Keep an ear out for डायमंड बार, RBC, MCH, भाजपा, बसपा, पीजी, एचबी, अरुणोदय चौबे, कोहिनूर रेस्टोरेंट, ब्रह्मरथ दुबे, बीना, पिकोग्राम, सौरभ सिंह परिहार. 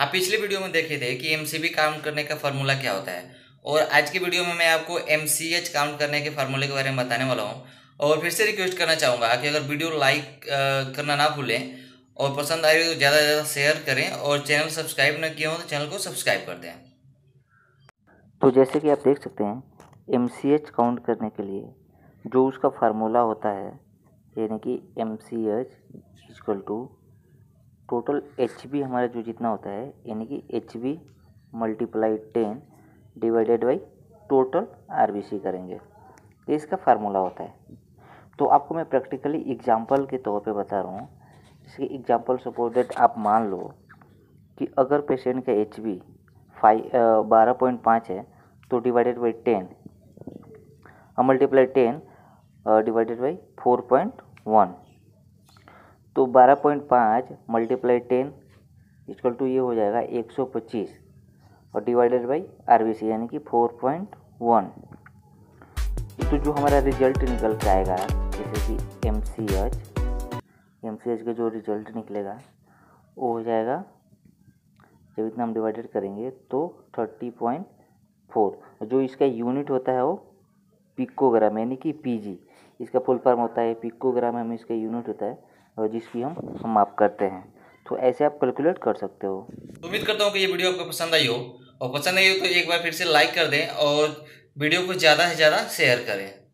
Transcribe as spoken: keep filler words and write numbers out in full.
आप पिछले वीडियो में देखे थे कि एमसीबी काउंट करने का फार्मूला क्या होता है, और आज की वीडियो में मैं आपको एमसीएच काउंट करने के फार्मूले के बारे में बताने वाला हूँ। और फिर से रिक्वेस्ट करना चाहूँगा कि अगर वीडियो लाइक करना ना भूलें और पसंद आए तो ज़्यादा से ज़्यादा शेयर करें, और चैनल सब्सक्राइब न किया हो तो चैनल को सब्सक्राइब कर दें। तो जैसे कि आप देख सकते हैं, एमसीएच काउंट करने के लिए जो उसका फार्मूला होता है, यानी कि MCH equal to total एचबी हमारा जो जितना होता है, यानी कि एचबी multiply ten divided by total RBC करेंगे, ये इसका फार्मूला होता है। तो आपको मैं प्रैक्टिकली एग्जांपल के तौर पे बता रहा हूँ। जैसे कि एग्जांपल सपोज डेट आप मान लो कि अगर पेशेंट का एचबी फाइव बारह पॉइंट पाँच है तो divided by ten multiply ten divided by four point one, तो बारह पॉइंट पाँच मल्टीप्लाई टेन इक्वल टू ये हो जाएगा एक सौ पच्चीस और डिवाइडेड बाई आरबीसी यानी कि फोर पॉइंट वन। तो जो हमारा रिजल्ट निकल के आएगा, जैसे कि M C H M C H का जो रिजल्ट निकलेगा वो हो जाएगा, जब इतना हम डिवाइडेड करेंगे तो थर्टी पॉइंट फोर। जो इसका यूनिट होता है वो पिकोग्राम यानी कि पीजी, इसका फुल फॉर्म होता है पिकोग्राम, हम इसका यूनिट होता है और जिसकी हम माप करते हैं। तो ऐसे आप कैलकुलेट कर सकते हो। उम्मीद करता हूँ कि ये वीडियो आपको पसंद आई हो, और पसंद आई हो तो एक बार फिर से लाइक कर दें और वीडियो को ज़्यादा से ज़्यादा शेयर करें।